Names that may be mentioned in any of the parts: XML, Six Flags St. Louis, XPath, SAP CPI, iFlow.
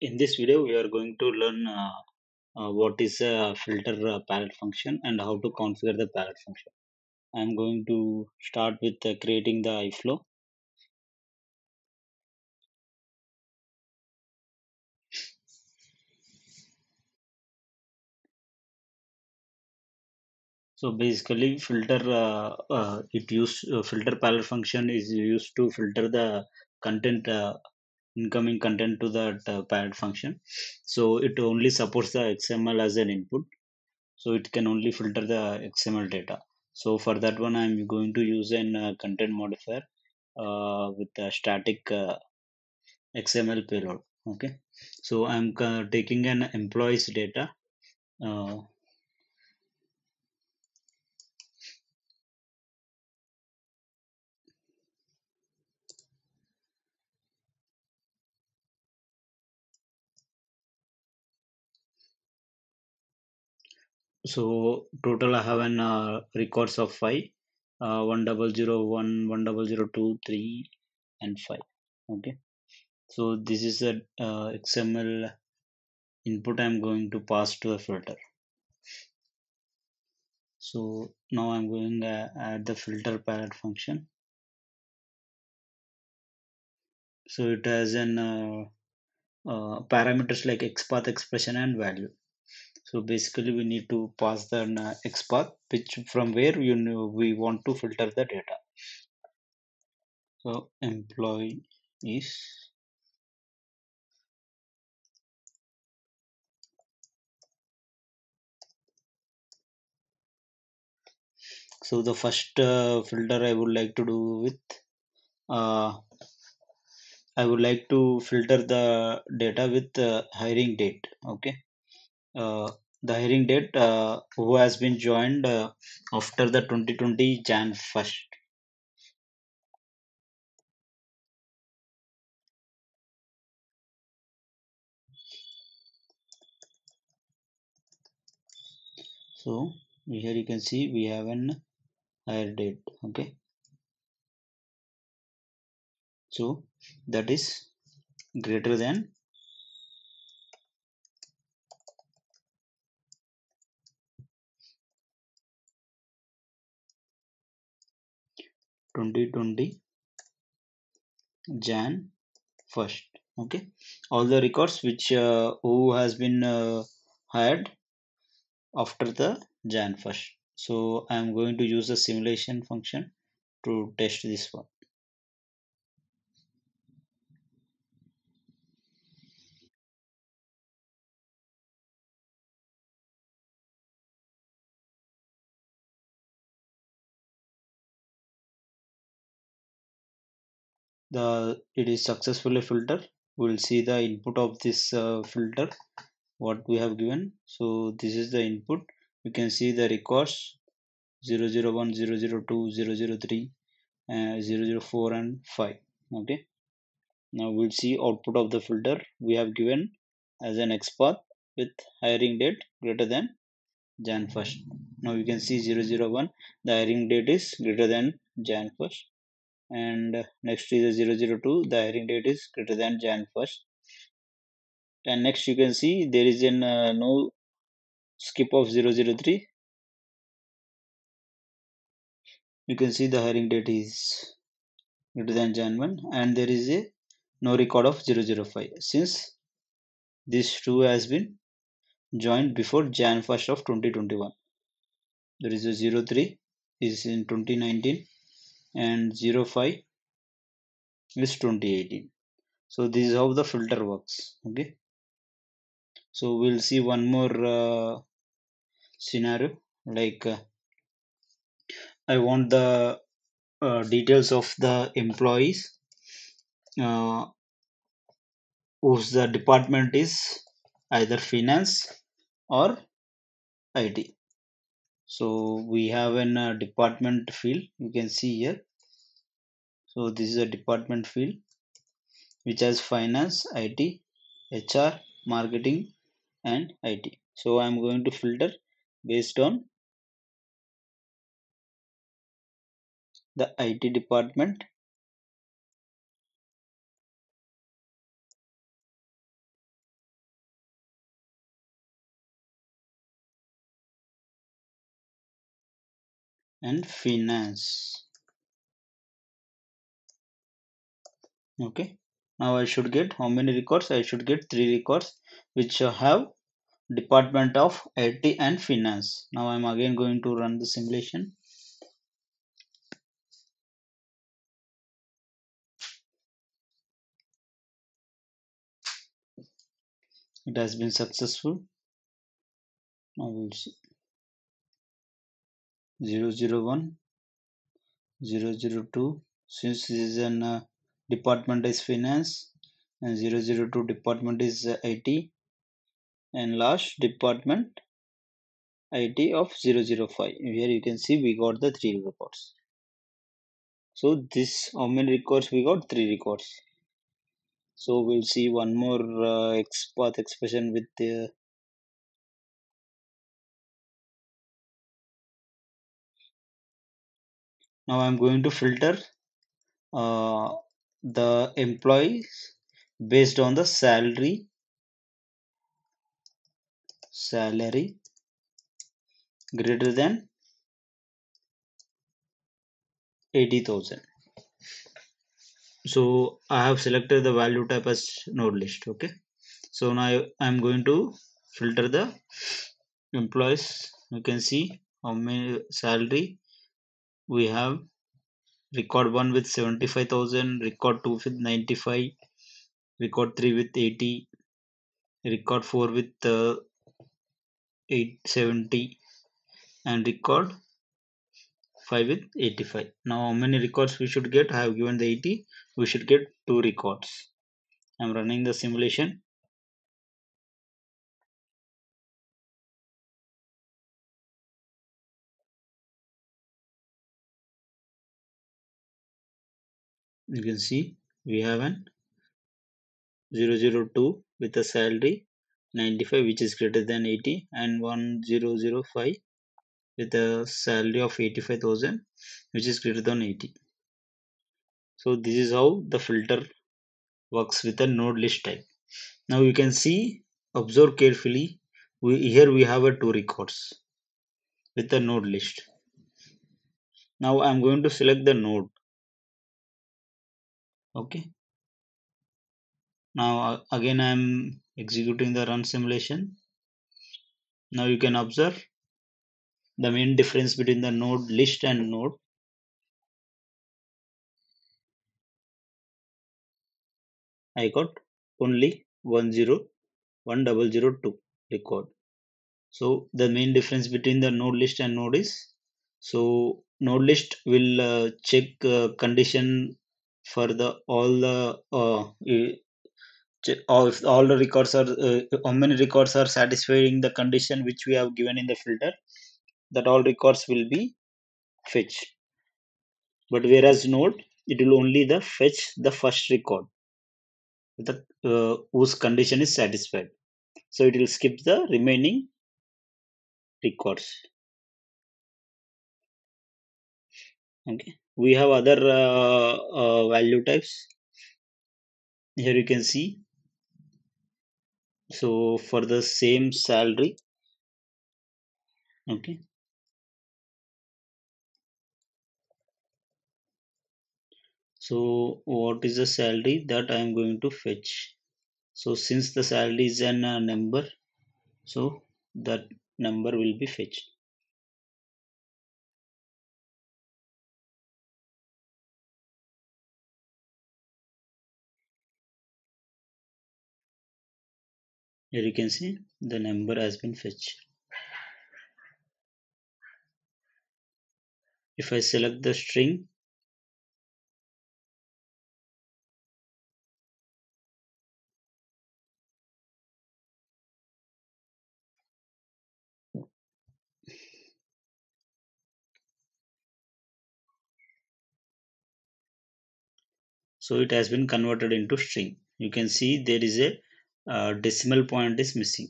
In this video, we are going to learn what is a filter palette function and how to configure the palette function. I am going to start with creating the iFlow. So basically, filter palette function is used to filter the content. Incoming content to that palette function. So it only supports the XML as an input, so it can only filter the XML data. So for that one, I'm going to use an content modifier with a static XML payload. Okay, so I'm taking an employees data . So total I have an records of 5, 1001, 1002, 3 and 5. Okay, so this is a XML input I'm going to pass to a filter. So now I'm going to add the filter palette function. So it has an parameters like XPath expression and value. So basically we need to pass the XPath, which from where we want to filter the data. So employee is . So the first filter I would like to do with I would like to filter the data with hiring date. Okay, the hiring date who has been joined after the 2020 Jan 1st. So here you can see we have an hire date. Okay, so that is greater than Jan 1st. Okay, all the records which who has been hired after the Jan 1st. So I am going to use the simulation function to test this one. It is successfully filtered. We will see the input of this filter, what we have given. So this is the input. You can see the records 001, 002, 003, 004 and 5. Okay, now we'll see output of the filter. We have given as an XPath with hiring date greater than Jan 1st. Now you can see 001, the hiring date is greater than Jan 1st. And next is 002, the hiring date is greater than Jan 1st. And next you can see there is an no skip of 003. You can see the hiring date is greater than Jan 1, and there is a no record of 005 since this 2 has been joined before Jan 1st of 2021. There is a 03 is in 2019. And 05 is 2018. So this is how the filter works. Okay, so we'll see one more scenario, like I want the details of the employees whose the department is either finance or IT. So we have an department field. You can see here. So this is a department field which has finance, IT, HR, marketing and IT. So I'm going to filter based on the IT department and finance. Okay, now I should get how many records? I should get 3 records which have Department of IT and Finance. Now I am again going to run the simulation. It has been successful. Now we will see 001, 002, since this is an department is finance, and 002 department is IT, and last department IT of 005. Here you can see we got the 3 records. So this, how many records we got? 3 records. So we'll see one more XPath expression with the now I'm going to filter the employees based on the salary greater than 80,000. So I have selected the value type as node list. Okay, so now I'm going to filter the employees. You can see how many salary we have. Record 1 with 75,000, record 2 with 95, record 3 with 80, record 4 with 870, and record 5 with 85. Now how many records we should get? I have given the 80. We should get 2 records. I am running the simulation. You can see we have an 002 with a salary 95 which is greater than 80, and 1005 with a salary of 85,000 which is greater than 80. So this is how the filter works with a node list type. Now you can see, observe carefully, here we have a 2 records with a node list. Now I am going to select the node. Okay, now again I am executing the run simulation. Now you can observe the main difference between the node list and node. I got only 101,002 record. So the main difference between the node list and node is, so node list will check condition for the all the records are how many records are satisfying the condition which we have given in the filter, that all records will be fetched. But whereas node, it will only the fetch the first record the whose condition is satisfied, so it will skip the remaining records. Okay, we have other value types. Here you can see, so for the same salary. Okay, so what is the salary that I am going to fetch? So since the salary is a number, so that number will be fetched. Here you can see the number has been fetched. If I select the string, so it has been converted into string. You can see there is a decimal point is missing.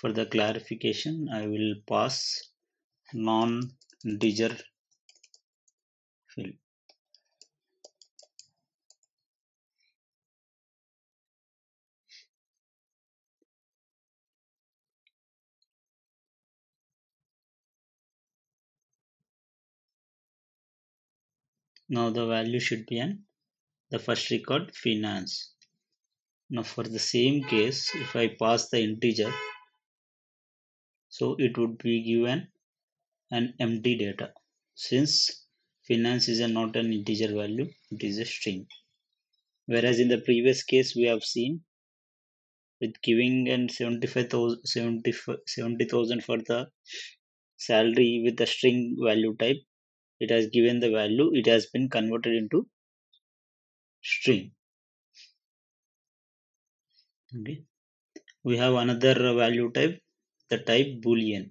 For the clarification, I will pass non-integer field. Now the value should be on the first record, finance. Now for the same case, if I pass the integer, so it would be given an empty data. Since finance is not an integer value, it is a string. Whereas in the previous case, we have seen with giving and 70,000 for the salary with the string value type, it has given the value, it has been converted into string. Okay. We have another value type, the type boolean.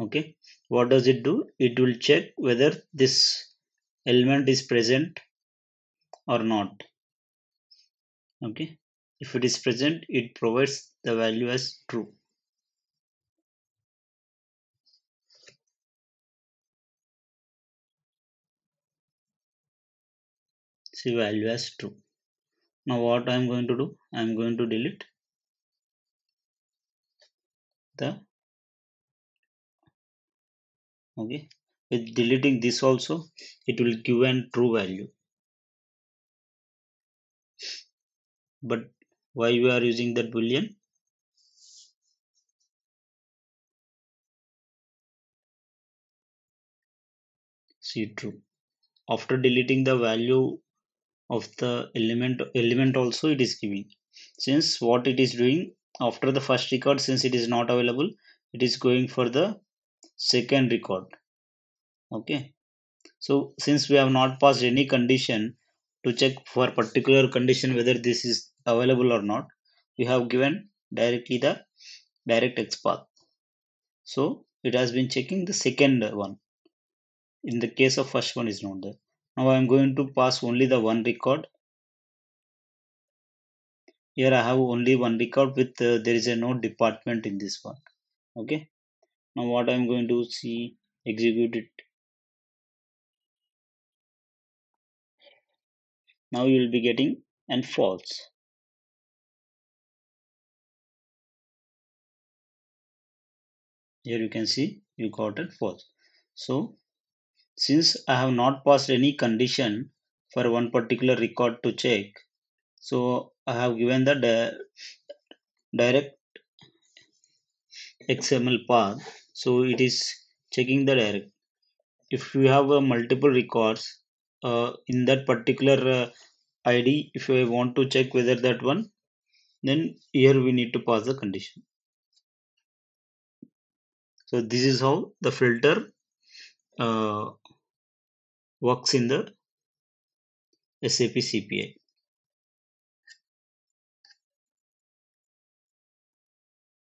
Okay, what does it do? It will check whether this element is present or not. Okay, if it is present, it provides the value as true. See, value as true. Now what I am going to do, I am going to delete the, okay, with deleting this also, it will give a true value. But why we are using that boolean? See, true. After deleting the value of the element also, it is giving. Since what it is doing, after the first record, since it is not available, it is going for the second record. Okay, so since we have not passed any condition to check for particular condition whether this is available or not, we have given directly the direct XPath. So it has been checking the second one. In the case of first one is not there. Now I am going to pass only the one record. Here I have only one record with there is a no department in this one. Okay. Now what I am going to see, execute it. Now you will be getting and false. Here you can see you got it false. So since I have not passed any condition for one particular record to check, so I have given the direct XML path. So it is checking the direct. If you have multiple records in that particular ID, if I want to check whether that one, then here we need to pass the condition. So this is how the filter works in the SAP CPI.